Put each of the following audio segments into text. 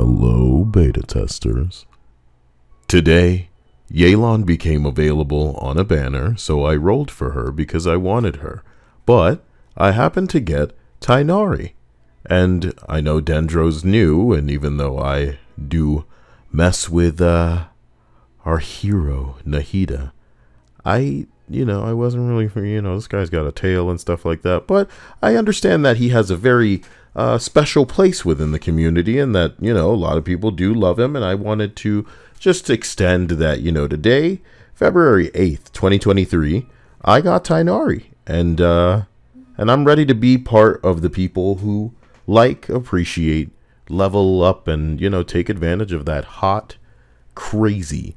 Hello, beta testers. Today, Yelan became available on a banner, so I rolled for her because I wanted her. But I happened to get Tighnari. And I know Dendro's new, and even though I do mess with our hero, Nahida, I wasn't really, this guy's got a tail and stuff like that, but I understand that he has a very special place within the community and that, a lot of people do love him, and I wanted to just extend that, today, February 8th, 2023, I got Tighnari, and I'm ready to be part of the people who like, appreciate, level up, and, take advantage of that hot, crazy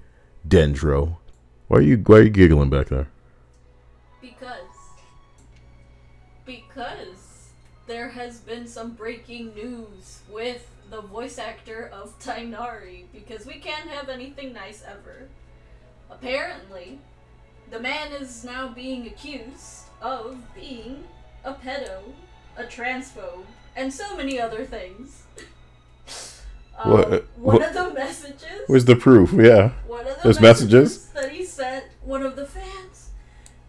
Dendro. Why are you giggling back there? Because there has been some breaking news with the voice actor of Tighnari, because we can't have anything nice ever. Apparently, the man is now being accused of being a pedo, a transphobe, and so many other things. One of the messages... Where's the proof? Yeah. There's messages that he sent one of the fans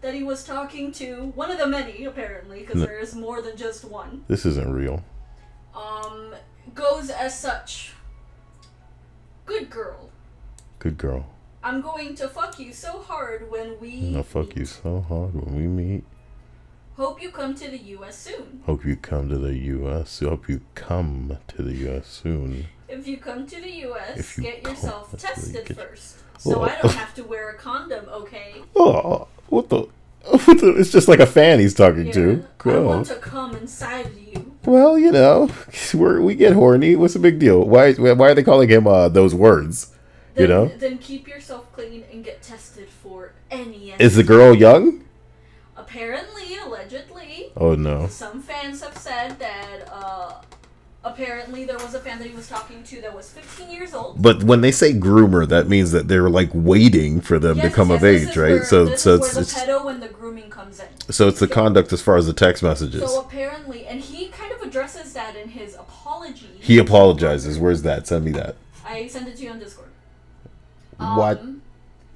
that he was talking to. One of the many, apparently, because there is more than just one. This isn't real. Goes as such. Good girl. Good girl. I'm going to fuck you so hard when we meet. I'll fuck you so hard when we meet. Hope you come to the U.S. soon. Hope you come to the U.S. soon. If you come to the U.S., get yourself tested first. So I don't have to wear a condom, okay? Oh, what the? It's just like a fan he's talking to. Gross. I want to come inside you. Well, we get horny. What's the big deal? Why are they calling him those words? Then keep yourself clean and get tested for any. Is the girl young? Apparently, allegedly. Oh no. Some fans have said that. Apparently, there was a fan that he was talking to that was 15 years old. But when they say groomer, that means that they're like waiting for them to come of age, right? So it's where the pedo and the grooming comes in. So it's the conduct as far as the text messages. So apparently, and he kind of addresses that in his apology. He apologizes. Where's that? Send me that. I sent it to you on Discord. What?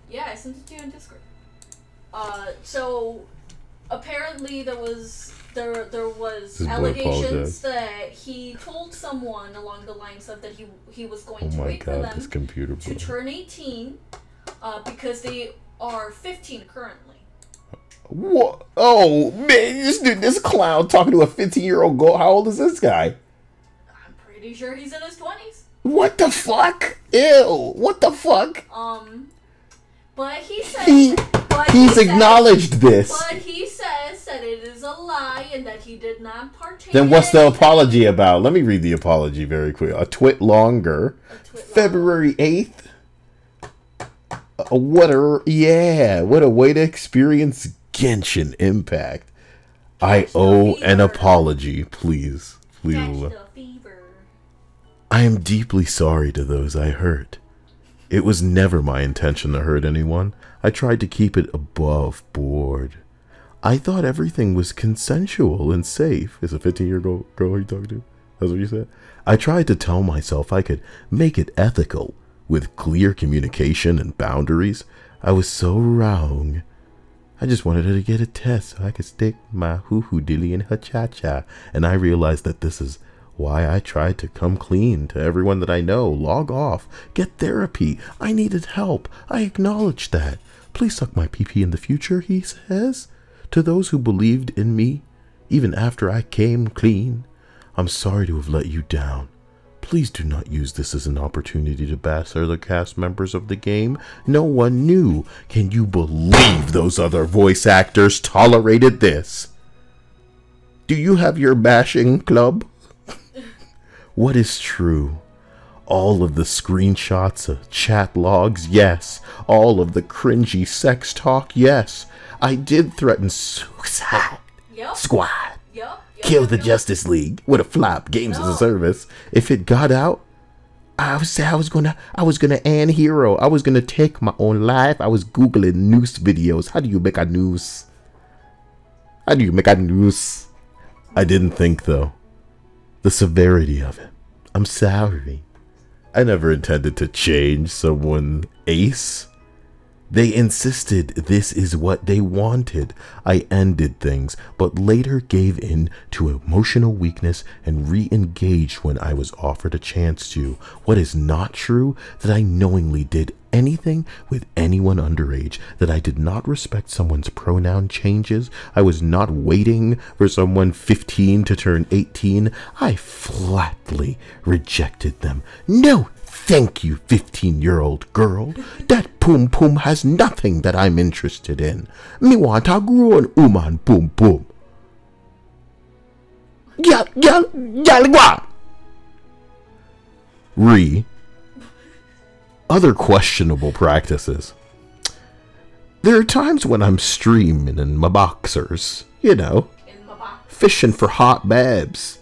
Yeah, I sent it to you on Discord. So apparently there was allegations that he told someone along the lines of that he was going to wait for them to turn 18 because they are 15 currently. What? Oh man, this dude, this clown talking to a 15-year-old girl. How old is this guy? I'm pretty sure he's in his 20s. What the fuck? Ew! What the fuck? But he said but he says that it is a lie and that he did not partake. Then what's the apology about? Let me read the apology very quick. A twit longer. February 8th. What a way to experience Genshin Impact. I owe an apology, please. Please. I am deeply sorry to those I hurt. It was never my intention to hurt anyone. I tried to keep it above board. I thought everything was consensual and safe. Is a 15-year-old girl you talking to? That's what you said? I tried to tell myself I could make it ethical with clear communication and boundaries. I was so wrong. I just wanted her to get a test so I could stick my hoo-hoo dilly in her cha-cha. And I realized that this is why I tried to come clean to everyone that I know, log off, get therapy. I needed help. I acknowledged that. Please suck my pee-pee in the future, he says. To those who believed in me, even after I came clean, I'm sorry to have let you down. Please do not use this as an opportunity to bash other cast members of the game. No one knew. Can you believe those other voice actors tolerated this? Do you have your bashing club? What is true? All of the screenshots of chat logs, yes. All of the cringy sex talk, yes. I did threaten suicide. Yep. Squad. Yep. Yep. Kill the Justice League. What a flop. Games as a service. If it got out, I was gonna an hero. I was gonna take my own life. I was googling news videos. How do you make a news? I didn't think though. The severity of it. I'm sorry. I never intended to change someone ace. They insisted this is what they wanted. I ended things, but later gave in to emotional weakness and re-engaged when I was offered a chance to. What is not true, that I knowingly did anything with anyone underage, that I did not respect someone's pronoun changes. I was not waiting for someone 15 to turn 18. I flatly rejected them. No! Thank you, 15-year-old girl. That Pum Pum has nothing that I'm interested in. Me want a grown woman, Pum Pum. Other questionable practices. There are times when I'm streaming in my boxers, you know, fishing for hot babs,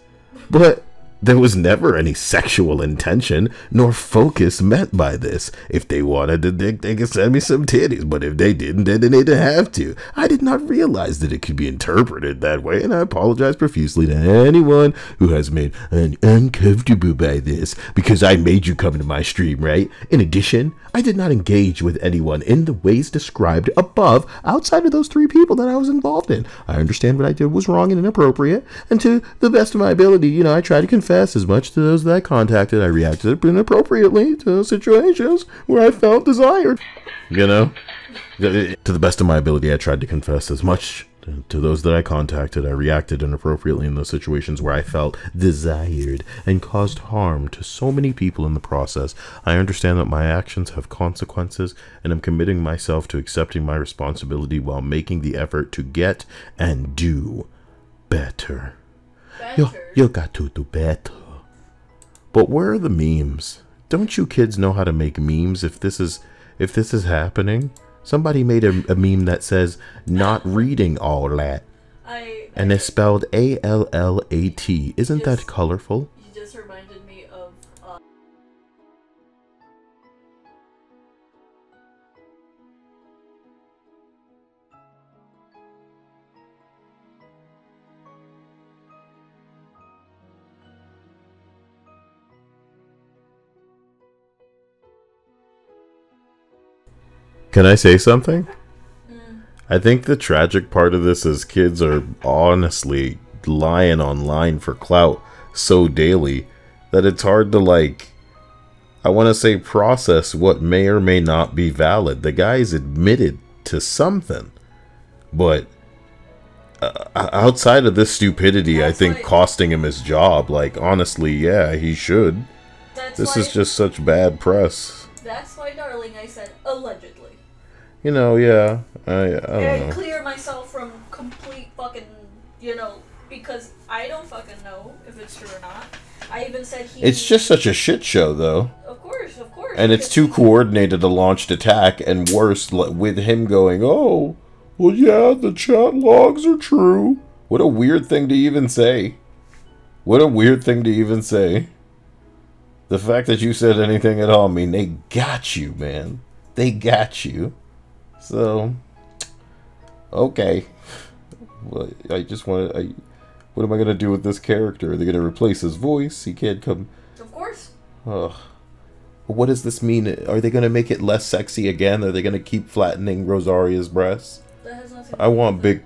but there was never any sexual intention nor focus meant by this. If they wanted to dick, they could send me some titties, but if they didn't, then they didn't have to. I did not realize that it could be interpreted that way, and I apologize profusely to anyone who has made an uncomfortable by this, because I made you come into my stream, right? In addition, I did not engage with anyone in the ways described above outside of those three people that I was involved in. I understand what I did was wrong and inappropriate, and to the best of my ability, you know, I tried to confess as much to those that I contacted. I reacted inappropriately to those situations where I felt desired. You know? To the best of my ability, I tried to confess as much to those that I contacted. I reacted inappropriately in those situations where I felt desired and caused harm to so many people in the process. I understand that my actions have consequences, and I'm committing myself to accepting my responsibility while making the effort to get and do better. You got to do better. But where are the memes? Don't you kids know how to make memes? If this is happening, somebody made a meme that says "not reading all that," and it's spelled A-L-L-A-T. Isn't that colorful? You just reminded me of. Can I say something? I think the tragic part of this is kids are honestly lying online for clout so daily that it's hard to, like, I want to say process what may or may not be valid. The guy's admitted to something, but outside of this stupidity, I think costing him his job, like, honestly, yeah, he should. This is just such bad press. That's why, darling, I said allegedly. You know, yeah, I clear myself from complete fucking, you know, because I don't fucking know if it's true or not. I even said he... It's just such a shit show, though. Of course. And it's too coordinated a launched attack, and worse, with him going, oh, well, yeah, the chat logs are true. What a weird thing to even say. What a weird thing to even say. The fact that you said anything at all, I mean, they got you, man. They got you. So, okay. Well, I just want to... What am I going to do with this character? Are they going to replace his voice? He can't come... Of course. Ugh. What does this mean? Are they going to make it less sexy again? Are they going to keep flattening Rosaria's breasts? That has nothing to do with it. I want big...